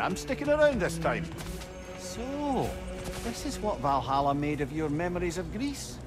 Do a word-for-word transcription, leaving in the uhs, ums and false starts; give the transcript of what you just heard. I'm sticking around this time. So, this is what Valhalla made of your memories of Greece?